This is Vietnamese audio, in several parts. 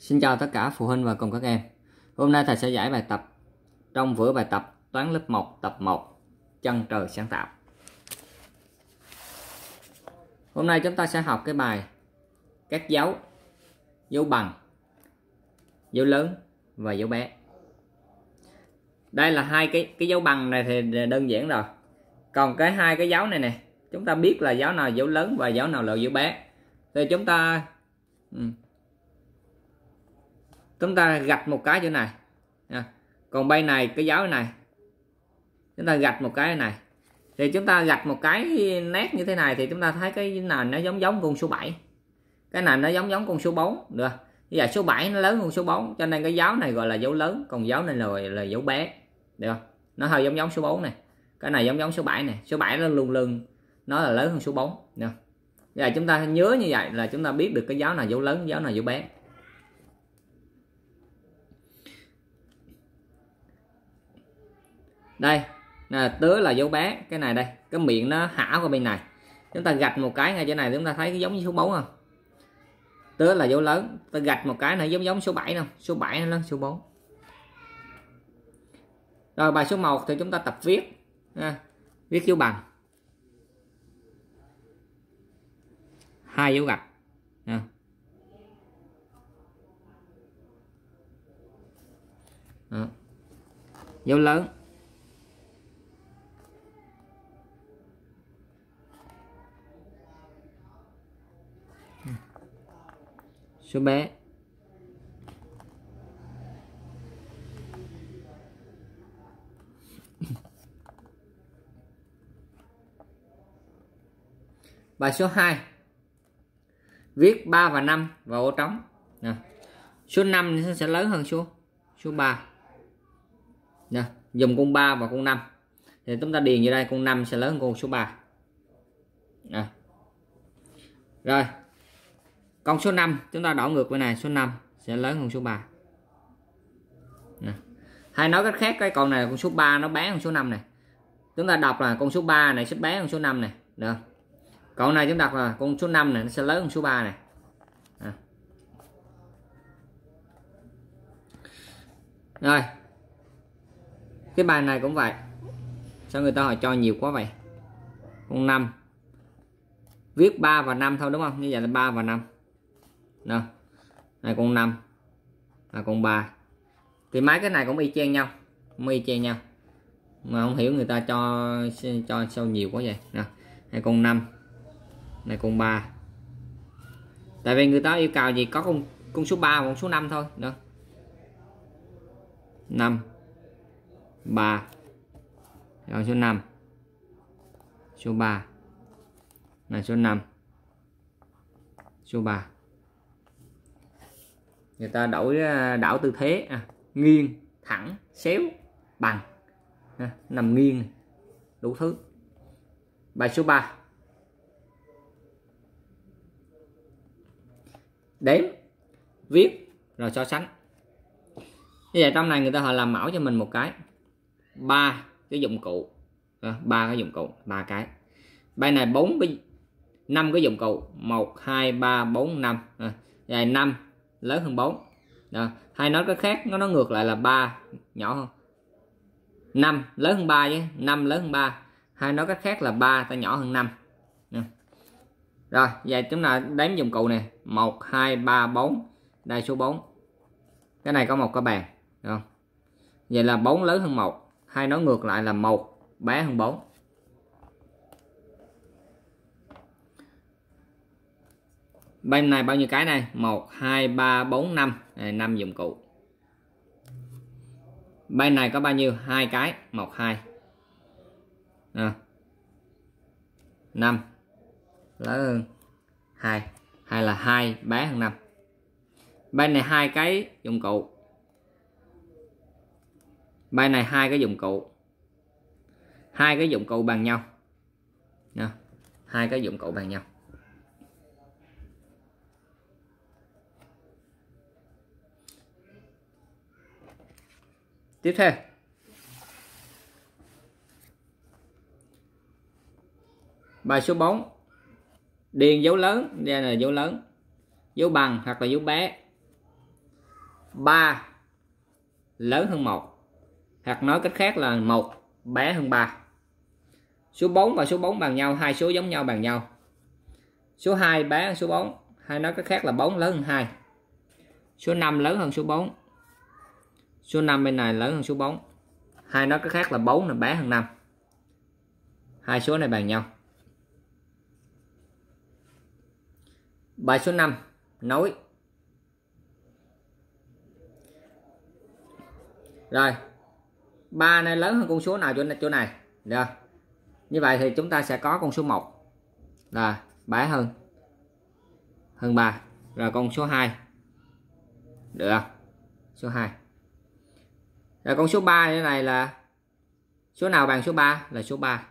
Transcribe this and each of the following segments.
Xin chào tất cả phụ huynh và cùng các em. Hôm nay thầy sẽ giải bài tập trong vở bài tập toán lớp 1 tập 1 Chân trời sáng tạo. Hôm nay chúng ta sẽ học cái bài các dấu, dấu bằng, dấu lớn và dấu bé. Đây là hai cái dấu bằng này thì đơn giản rồi. Còn cái hai cái dấu này nè, chúng ta biết là dấu nào là dấu lớn và dấu nào là dấu bé. Thì chúng ta gạch một cái chỗ này, còn bên này cái dấu này chúng ta gạch một cái này, thì chúng ta gạch một cái nét như thế này thì chúng ta thấy cái nào nó giống con số 7, cái này nó giống con số 4 được. Như vậy số 7 nó lớn hơn số 4 cho nên cái dấu này gọi là dấu lớn, còn dấu này là dấu bé được không? Nó hơi giống số 4 này, cái này giống số 7 này, số 7 nó luôn nó là lớn hơn số 4 được không? Như vậy chúng ta nhớ như vậy là chúng ta biết được cái dấu nào dấu lớn, dấu nào dấu bé. Đây là tứ là dấu bé, cái này đây cái miệng nó hả qua bên này, chúng ta gạch một cái ngay chỗ này chúng ta thấy cái giống như số 4 không? Tứ là dấu lớn, ta gạch một cái này giống số 7 không? Số 7 nó số 4. Rồi bài số 1 thì chúng ta tập viết viết dấu bằng, hai dấu gạch dấu lớn, số bé. Bài số 2 viết 3 và 5 vào ô trống. Số 5 sẽ lớn hơn số 3. Dùng con 3 và con 5 thì chúng ta điền vô đây, con 5 sẽ lớn hơn con số 3. Rồi con số 5 chúng ta đảo ngược bên này, số 5 sẽ lớn hơn số 3. Hay nói cách khác, cái con này con số 3 nó bé hơn số 5 này. Chúng ta đọc là con số 3 này sẽ bé hơn số 5 này, được không? Còn này chúng ta đọc là con số 5 này nó sẽ lớn hơn số 3 này. Rồi. Cái bài này cũng vậy. Sao người ta hỏi cho nhiều quá vậy? Con 5. Viết 3 và 5 thôi đúng không? Như vậy là 3 và 5. Nào. Này con 5 là con 3. Thì mấy cái này cũng y chang nhau, mà không hiểu người ta cho sao nhiều quá vậy. Nào. Này con 5, này con 3. Tại vì người ta yêu cầu gì có con số 3 và con số 5 thôi. Đó. 5 3. Rồi số 5. Số 3. Này số 5. Số 3. Người ta đảo tư thế, nghiêng, thẳng, xéo, bằng, nằm nghiêng, đủ thứ. Bài số 3 đếm, viết rồi so sánh. Như vậy trong này người ta họ làm mẫu cho mình một cái 3 cái dụng cụ, 3 cái dụng cụ, 3 cái. Bài này 4 cái 5 cái dụng cụ, 1 2 3 4 5. Vậy 5 lớn hơn 4. Đó. Hay nói cái khác nó ngược lại là 3 nhỏ hơn 5 lớn hơn 3 chứ, 5 lớn hơn 3. Hay nói cách khác là 3 ta nhỏ hơn 5. Rồi, vậy chúng ta đếm dụng cụ này, 1 2 3 4, đây số 4. Cái này có một cái bàn, được không? Vậy là 4 lớn hơn 1, hay nói ngược lại là 1 bé hơn 4. Bên này bao nhiêu cái này? 1 2 3 4 5, đây 5 dụng cụ. Bên này có bao nhiêu? 2 cái, 1 2. 5 lớn hơn 2, hay là 2 bé hơn 5. Bên này 2 cái dụng cụ, bên này 2 cái dụng cụ, 2 cái dụng cụ bằng nhau, 2 cái dụng cụ bằng nhau. Tiếp theo bài số 4 điền dấu lớn, đây là dấu lớn, dấu bằng hoặc là dấu bé. 3 lớn hơn 1, hoặc nói cách khác là 1 bé hơn 3. Số 4 và số 4 bằng nhau, hai số giống nhau bằng nhau. Số 2 bé hơn số 4, hay nói cách khác là 4 lớn hơn 2. Số 5 lớn hơn số 4. Số 5 bên này lớn hơn số 4, hay nói cách khác là 4 là bé hơn 5. Hai số này bằng nhau. Bài số 5 nối. Rồi, 3 này lớn hơn con số nào chỗ này? Được. Như vậy thì chúng ta sẽ có con số 1 là bé hơn 3. Rồi con số 2. Được không? Số 2. Rồi con số 3 như này là số nào bằng số 3? Là số 3.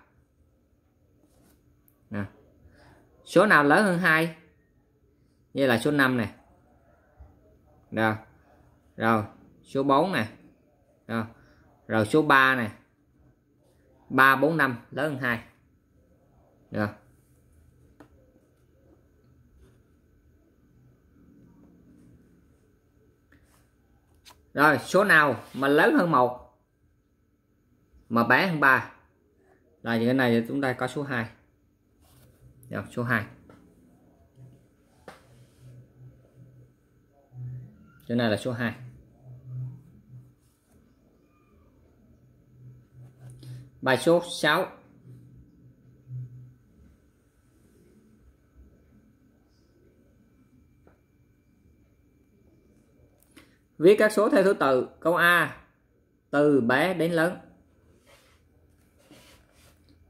Nè. Số nào lớn hơn 2? Như là số 5 này. Được. Rồi, số 4 này. Được. Rồi số 3 này. 3 4 5 lớn hơn 2. Được. Rồi, số nào mà lớn hơn 1 mà bé hơn 3? Là như thế này thì chúng ta có số 2. Được, số 2. Chỗ này là số 2. Bài số 6. Viết các số theo thứ tự. Câu A từ bé đến lớn.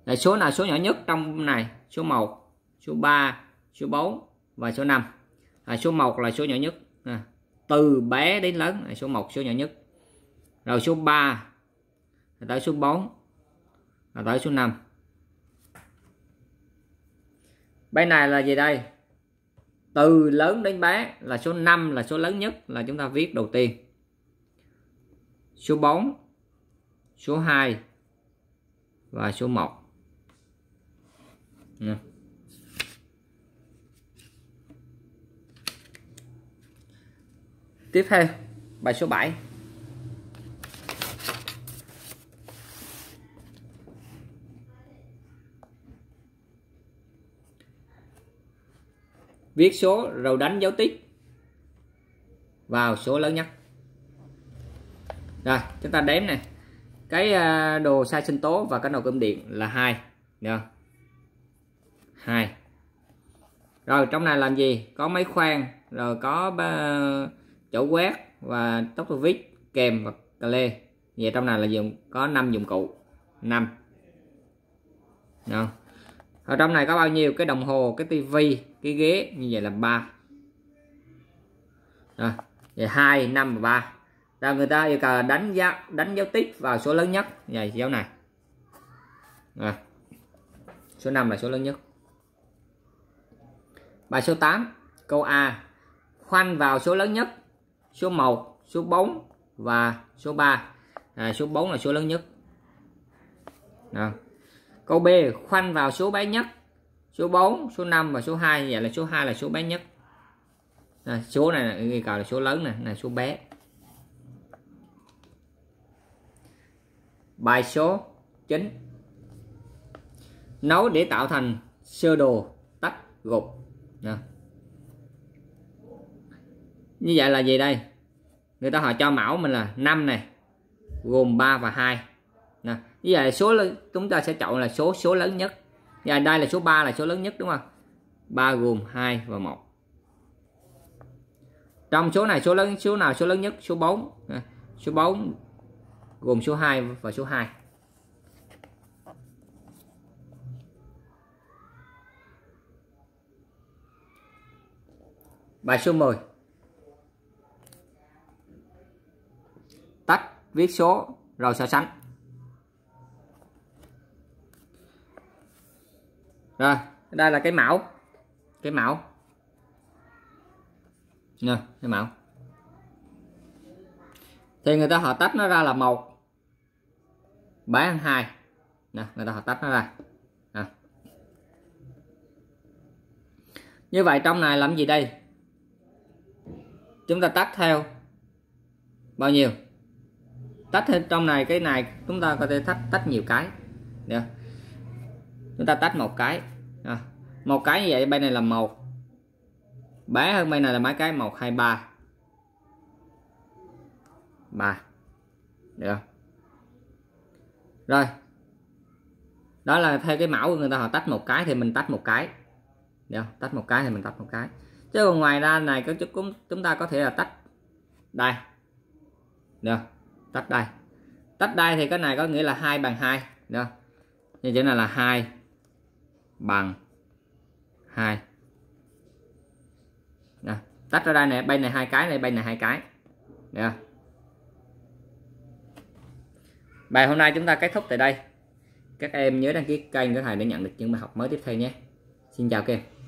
Là số nào số nhỏ nhất trong này? Số 1, số 3, số 4 và số 5. Số 1 là số nhỏ nhất. Từ bé đến lớn, số 1 số nhỏ nhất. Rồi số 3 tới số 4 và tới số 5. Bên này là gì đây? Từ lớn đến bé là số 5 là số lớn nhất, là chúng ta viết đầu tiên. Số 4, số 2 và số 1. Tiếp theo, bài số 7. Viết số rồi đánh dấu tích vào số lớn nhất. Rồi, chúng ta đếm này. Cái đồ sai sinh tố và cái nồi cơm điện là 2. Được. 2. Rồi trong này làm gì? Có máy khoan, rồi có chỗ quét và tốc độ vít, kèm và cà lê. Vậy trong này là dùng có 5 dụng cụ. 5. Được. Ở trong này có bao nhiêu? Cái đồng hồ, cái tivi, cái ghế, như vậy là 3. Rồi, vậy 2, 5 và 3. Rồi người ta yêu cầu đánh dấu tích vào số lớn nhất, vậy dấu này. Rồi. Số 5 là số lớn nhất. Bài số 8, câu A. Khoanh vào số lớn nhất, số 1, số 4 và số 3. Số 4 là số lớn nhất. Rồi. Câu B, khoanh vào số bé nhất, số 4, số 5 và số 2. Vậy là số 2 là số bé nhất. Số này yêu cầu là số lớn nè, là số bé. Bài số 9. Nối để tạo thành sơ đồ tách gục. Như vậy là gì đây? Người ta họ cho mẫu mình là 5 này, gồm 3 và 2. Như vậy số chúng ta sẽ chọn là số lớn nhất. Và đây là số 3 là số lớn nhất đúng không? 3 gồm 2 và 1. Trong số này số nào số lớn nhất? Số 4. Số 4 gồm số 2 và số 2. Bài số 10. Tách viết số rồi so sánh. Rồi, đây là cái mẫu. Nè, cái mẫu. Thì người ta họ tách nó ra là 1 bé hơn 2. Nè, người ta họ tách nó ra. Nè. Như vậy trong này làm gì đây? Chúng ta tách theo bao nhiêu. Tách hết trong này, cái này chúng ta có thể tách nhiều cái. Được. Chúng ta tách một cái. À, một cái như vậy bên này là màu. Bé hơn bên này là mấy cái 1 2 3. 3. Được. Rồi. Đó là theo cái mẫu người ta họ tách một cái thì mình tách một cái. Được, tách một cái thì mình tách một cái. Chứ còn ngoài ra này có chúng ta có thể là tách đây. Được, tách đây. Tách đây thì cái này có nghĩa là 2 bằng 2, được. Như chỗ này là 2 bằng 2. Được. Tách ra đây nè, bên này hai cái, này bên này hai cái. Được. Bài hôm nay chúng ta kết thúc tại đây. Các em nhớ đăng ký kênh của thầy để nhận được những bài học mới tiếp theo nhé. Xin chào các em.